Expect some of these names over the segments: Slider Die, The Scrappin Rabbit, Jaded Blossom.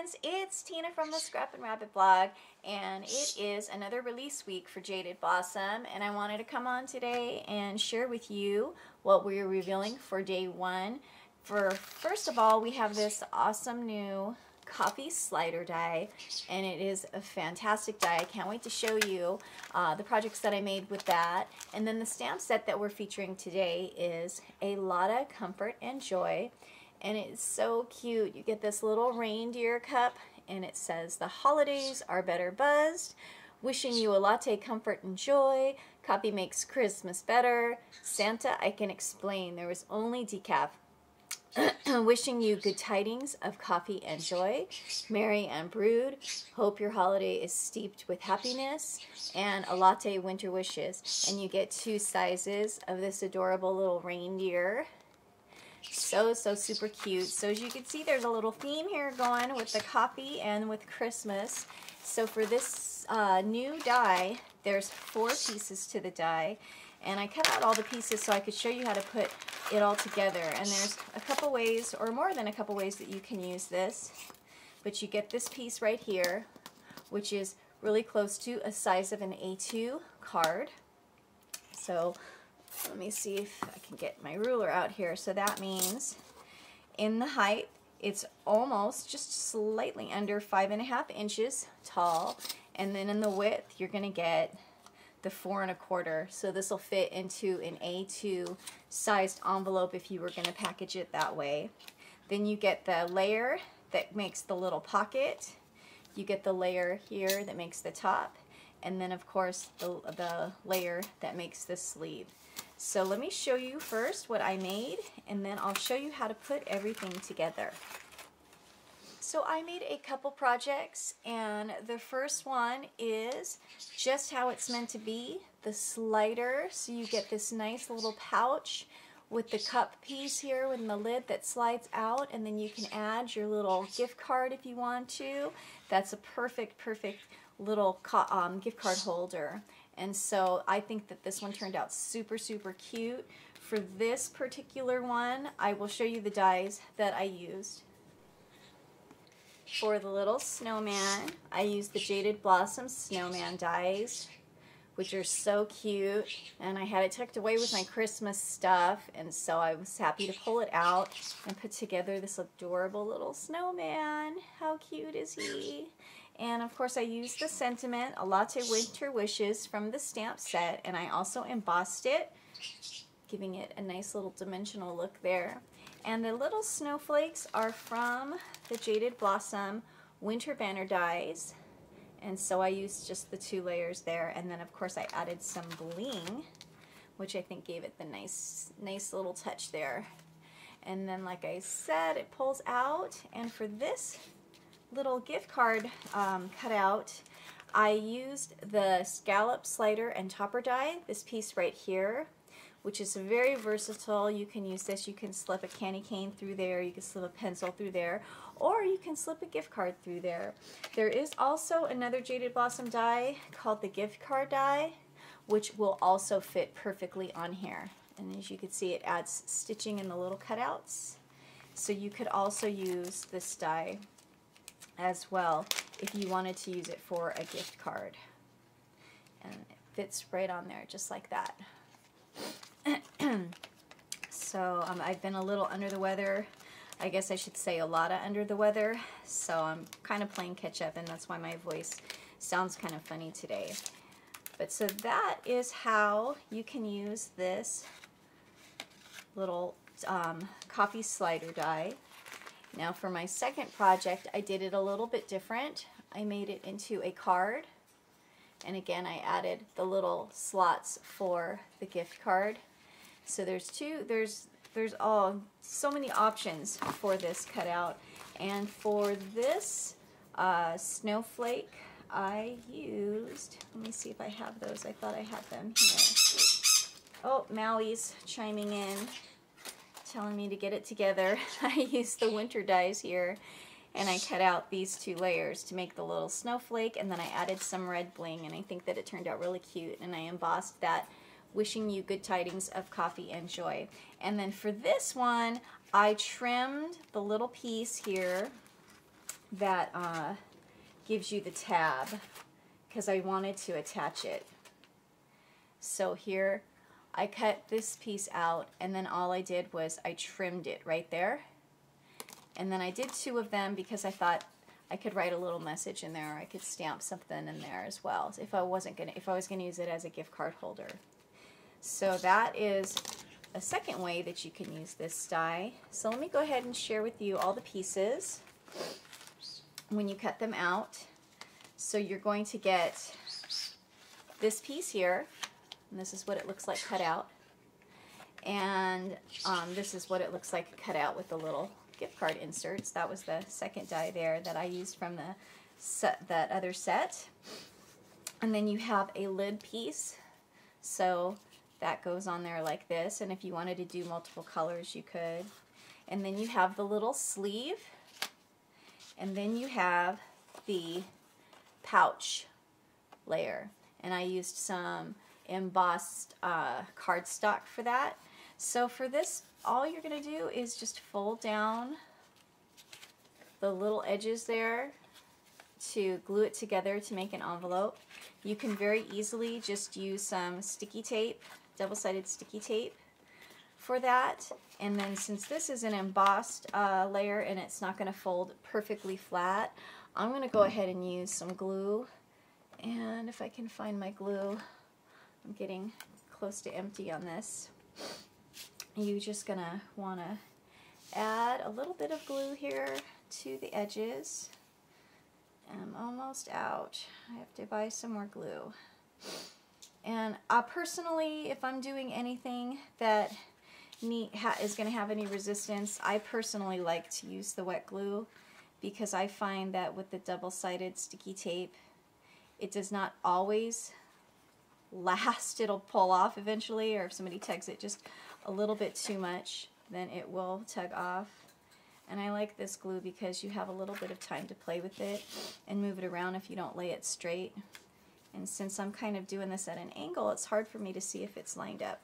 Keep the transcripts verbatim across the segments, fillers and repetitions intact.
friends, it's Tina from the Scrap and Rabbit blog, and it is another release week for Jaded Blossom, and I wanted to come on today and share with you what we're revealing for day one. For first of all, we have this awesome new coffee slider die, and it is a fantastic die. I can't wait to show you uh, the projects that I made with that. And then the stamp set that we're featuring today is A Lot of Comfort and Joy, and it's so cute. You get this little reindeer cup, and it says, "The holidays are better buzzed. Wishing you a latte, comfort, and joy. Coffee makes Christmas better. Santa, I can explain. There was only decaf. Wishing you good tidings of coffee and joy, merry and brewed. Hope your holiday is steeped with happiness. And a latte, winter wishes." And you get two sizes of this adorable little reindeer. So, so super cute. So as you can see, there's a little theme here going with the coffee and with Christmas. So for this uh, new die, there's four pieces to the die. And I cut out all the pieces so I could show you how to put it all together. And there's a couple ways, or more than a couple ways, that you can use this. But you get this piece right here, which is really close to a size of an A two card. So let me see if I can get my ruler out here. So that means in the height, it's almost just slightly under five and a half inches tall. And then in the width, you're going to get the four and a quarter. So this will fit into an A two sized envelope if you were going to package it that way. Then you get the layer that makes the little pocket. You get the layer here that makes the top. And then of course the, the layer that makes the sleeve. So let me show you first what I made, and then I'll show you how to put everything together. So I made a couple projects, and the first one is just how it's meant to be, the slider. So you get this nice little pouch with the cup piece here with the lid that slides out, and then you can add your little gift card if you want to. That's a perfect, perfect little um, gift card holder. And so I think that this one turned out super, super cute. For this particular one, I will show you the dies that I used. For the little snowman, I used the Jaded Blossom snowman dies, which are so cute, and I had it tucked away with my Christmas stuff, and so I was happy to pull it out and put together this adorable little snowman. How cute is he? And of course I used the sentiment, "A Latte, Winter Wishes," from the stamp set, and I also embossed it, giving it a nice little dimensional look there. And the little snowflakes are from the Jaded Blossom Winter Banner dies. And so I used just the two layers there, and then of course I added some bling, which I think gave it the nice nice little touch there. And then like I said, it pulls out, and for this little gift card um, cutout, I used the scallop slider and topper die, this piece right here, which is very versatile. You can use this, you can slip a candy cane through there, you can slip a pencil through there, or you can slip a gift card through there. There is also another Jaded Blossom die called the gift card die, which will also fit perfectly on here. And as you can see, it adds stitching in the little cutouts. So you could also use this die as well if you wanted to use it for a gift card. And it fits right on there just like that. So um, I've been a little under the weather. I guess I should say a lot of under the weather. So I'm kind of playing catch up, and that's why my voice sounds kind of funny today. But so that is how you can use this little um, coffee slider die. Now for my second project, I did it a little bit different. I made it into a card. And again, I added the little slots for the gift card. So there's two, there's, there's all, so many options for this cutout. And for this uh, snowflake, I used, let me see if I have those. I thought I had them here. Oh, Maui's chiming in, telling me to get it together. I used the winter dies here. And I cut out these two layers to make the little snowflake, and then I added some red bling, and I think that it turned out really cute, and I embossed that, "Wishing you good tidings of coffee and joy." And then for this one, I trimmed the little piece here that uh, gives you the tab, because I wanted to attach it. So here I cut this piece out, and then all I did was I trimmed it right there. And then I did two of them because I thought I could write a little message in there, or I could stamp something in there as well, if I wasn't gonna, if I was gonna use it as a gift card holder. So that is a second way that you can use this die. So let me go ahead and share with you all the pieces when you cut them out. So you're going to get this piece here, and this is what it looks like cut out, and um, this is what it looks like cut out with the little gift card inserts. That was the second die there that I used from the set, that other set. And then you have a lid piece, so that goes on there like this, and if you wanted to do multiple colors you could. And then you have the little sleeve, and then you have the pouch layer, and I used some embossed uh, cardstock for that. So for this, all you're going to do is just fold down the little edges there to glue it together to make an envelope. You can very easily just use some sticky tape, double-sided sticky tape for that. And then since this is an embossed uh, layer and it's not going to fold perfectly flat, I'm going to go ahead and use some glue. And if I can find my glue, I'm getting close to empty on this. You're just going to want to add a little bit of glue here to the edges. I'm almost out. I have to buy some more glue. And uh, personally, if I'm doing anything that need, ha is going to have any resistance, I personally like to use the wet glue, because I find that with the double-sided sticky tape, it does not always last. It'll pull off eventually, or if somebody tugs it just a little bit too much, then it will tug off. And I like this glue because you have a little bit of time to play with it and move it around if you don't lay it straight. And since I'm kind of doing this at an angle, it's hard for me to see if it's lined up.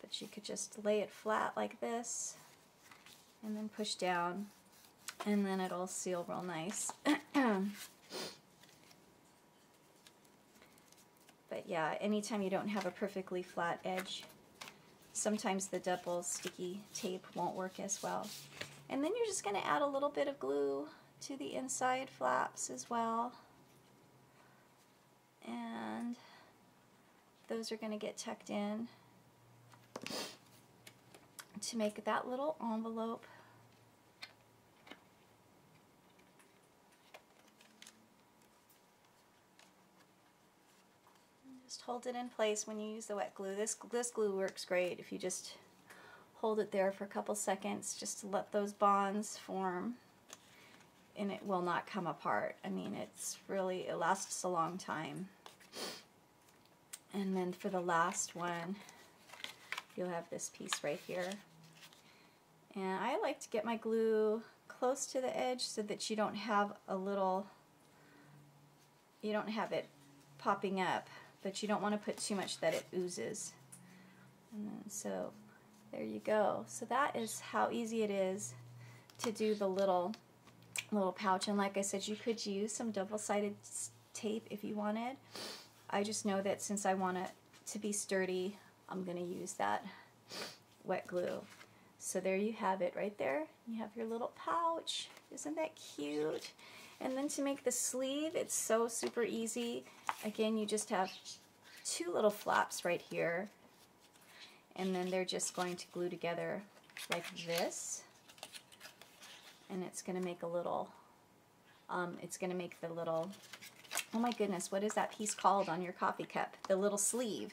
But you could just lay it flat like this and then push down, and then it'll seal real nice. But yeah, anytime you don't have a perfectly flat edge, sometimes the double sticky tape won't work as well. And then you're just going to add a little bit of glue to the inside flaps as well. And those are going to get tucked in to make that little envelope. Just hold it in place when you use the wet glue. This, this glue works great if you just hold it there for a couple seconds just to let those bonds form, and it will not come apart. I mean, it's really, it lasts a long time. And then for the last one, you'll have this piece right here. And I like to get my glue close to the edge so that you don't have a little, you don't have it popping up, but you don't want to put too much that it oozes. And then, so there you go. So that is how easy it is to do the little little pouch. And like I said, you could use some double-sided tape if you wanted. I just know that since I want it to be sturdy, I'm going to use that wet glue. So there you have it right there. You have your little pouch. Isn't that cute? And then to make the sleeve, it's so super easy. Again, you just have two little flaps right here, and then they're just going to glue together like this, and it's going to make a little, um, it's going to make the little, oh my goodness, what is that piece called on your coffee cup? The little sleeve.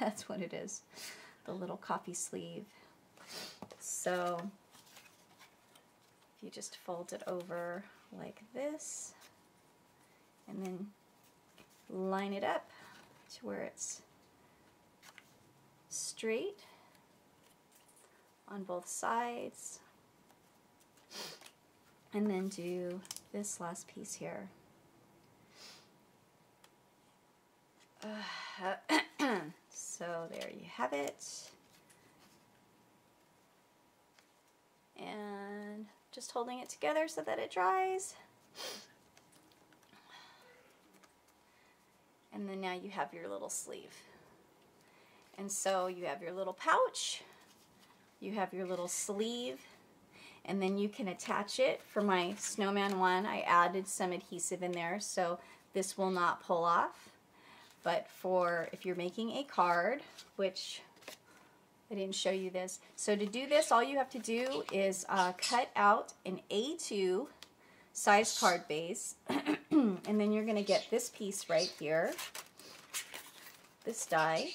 That's what it is, the little coffee sleeve. So if you just fold it over like this, and then line it up to where it's straight on both sides, and then do this last piece here. Uh, so there you have it. And just holding it together so that it dries. And then now you have your little sleeve. And so you have your little pouch, you have your little sleeve, and then you can attach it. For my snowman one, I added some adhesive in there so this will not pull off. But for if you're making a card, which I didn't show you this, so to do this, all you have to do is uh, cut out an A two size card base, and then you're going to get this piece right here, this die,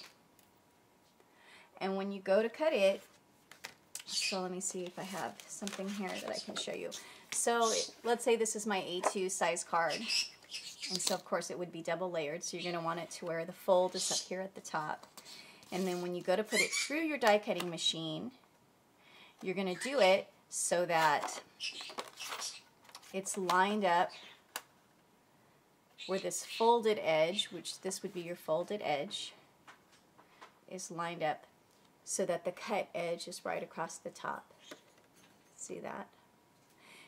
and when you go to cut it, so let me see if I have something here that I can show you. So let's say this is my A two size card. And so of course it would be double layered, so you're going to want it to where the fold is up here at the top. And then when you go to put it through your die cutting machine, you're going to do it so that it's lined up where this folded edge, which this would be your folded edge, is lined up so that the cut edge is right across the top. See that?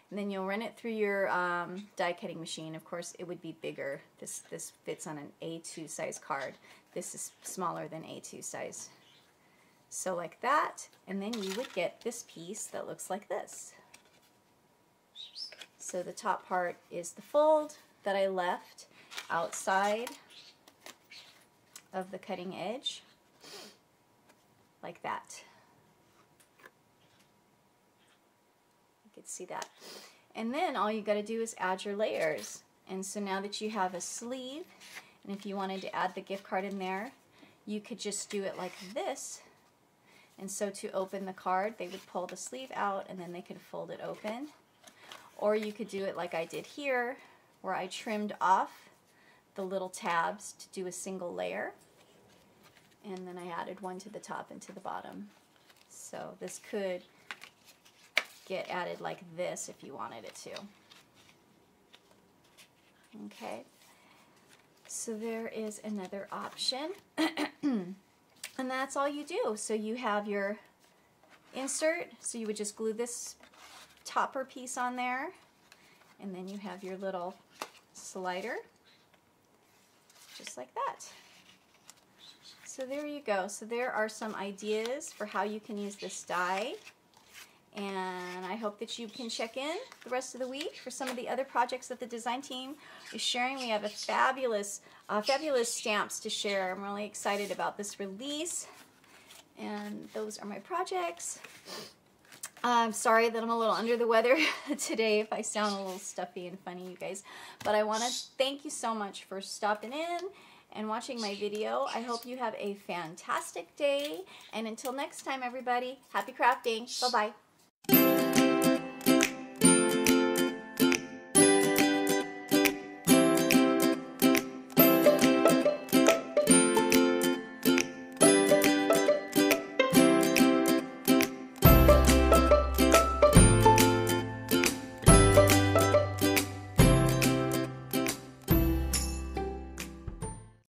And then you'll run it through your um, die cutting machine. Of course, it would be bigger. This, this fits on an A two size card. This is smaller than A two size. So like that, and then you would get this piece that looks like this. So the top part is the fold that I left outside of the cutting edge, like that. See that? And then all you got to do is add your layers. And so now that you have a sleeve, and if you wanted to add the gift card in there, you could just do it like this. And so to open the card, they would pull the sleeve out and then they could fold it open. Or you could do it like I did here, where I trimmed off the little tabs to do a single layer. And then I added one to the top and to the bottom. So this could get added like this if you wanted it to. Okay, so there is another option. And that's all you do. So you have your insert, so you would just glue this topper piece on there, and then you have your little slider, just like that. So there you go. So there are some ideas for how you can use this die. And I hope that you can check in the rest of the week for some of the other projects that the design team is sharing. We have a fabulous, uh, fabulous stamps to share. I'm really excited about this release. And those are my projects. I'm sorry that I'm a little under the weather today if I sound a little stuffy and funny, you guys. But I want to thank you so much for stopping in and watching my video. I hope you have a fantastic day. And until next time, everybody, happy crafting. Bye-bye.